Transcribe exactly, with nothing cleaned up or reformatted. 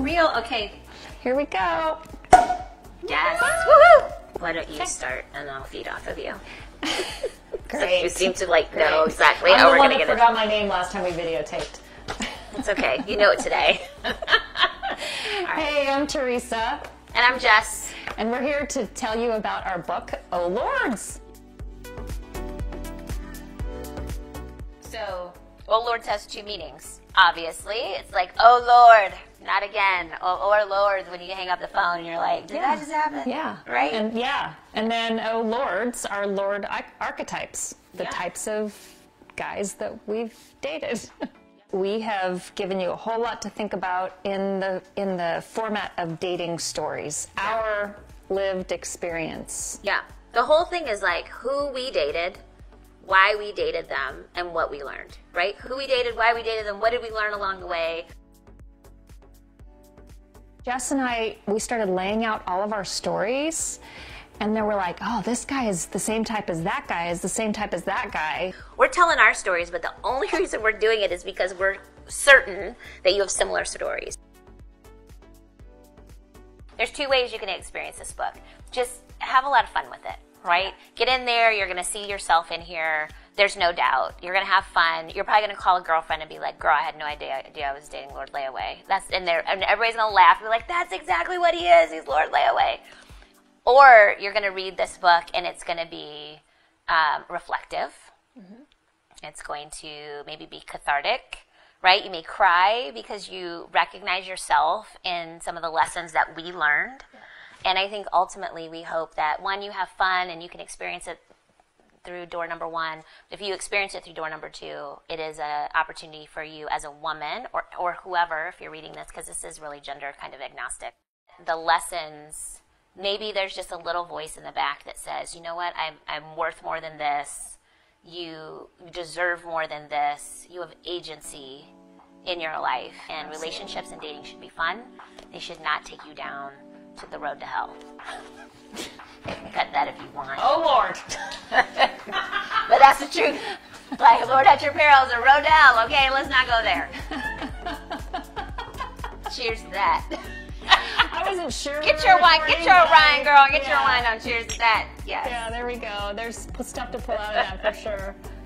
for real? Okay. Here we go. Yes. Woohoo! Why don't you okay. start and I'll feed off of you. Great. So you seem to like Great. know exactly I'm how the we're going to get it. I forgot my name last time we videotaped. It's okay. You know it today. All right. Hey, I'm Teresa. And I'm Jess. And we're here to tell you about our book, Oh, Lords! So, Oh, Lords has two meanings. Obviously, it's like, oh, Lord, not again. Oh, or Lords, when you hang up the phone and you're like, did yeah. that just happen? Yeah. Right? And, yeah. And then, oh, Lords are Lord archetypes, the yeah. types of guys that we've dated. We have given you a whole lot to think about in the in the format of dating stories, yeah. our lived experience. Yeah, the whole thing is like who we dated, why we dated them, and what we learned, right? Who we dated, why we dated them, what did we learn along the way? Jess and I, we started laying out all of our stories, and then we're like, oh, this guy is the same type as that guy, is the same type as that guy. We're telling our stories, but the only reason we're doing it is because we're certain that you have similar stories. There's two ways you can experience this book. Just have a lot of fun with it, right? Get in there, you're gonna see yourself in here. There's no doubt. You're gonna have fun. You're probably gonna call a girlfriend and be like, girl, I had no idea, idea I was dating Lord Layaway. That's in there, and everybody's gonna laugh and be like, that's exactly what he is, he's Lord Layaway. Or you're going to read this book and it's going to be um, reflective. Mm-hmm. It's going to maybe be cathartic, right? You may cry because you recognize yourself in some of the lessons that we learned. Yeah. And I think ultimately we hope that, one, you have fun and you can experience it through door number one. If you experience it through door number two, it is an opportunity for you as a woman or, or whoever, if you're reading this, because this is really gender kind of agnostic. The lessons... Maybe there's just a little voice in the back that says, you know what, I'm, I'm worth more than this. You deserve more than this. You have agency in your life. And relationships and dating should be fun. They should not take you down to the road to hell. Cut that if you want. Oh, Lord. But that's the truth. Like, Lord at your peril is a road to hell. Okay, let's not go there. Cheers to that. I wasn't sure. Get your wine, get your wine, girl. Get yeah. your wine on. Cheers to that. Yes. Yeah, there we go. There's stuff to pull out of that for sure.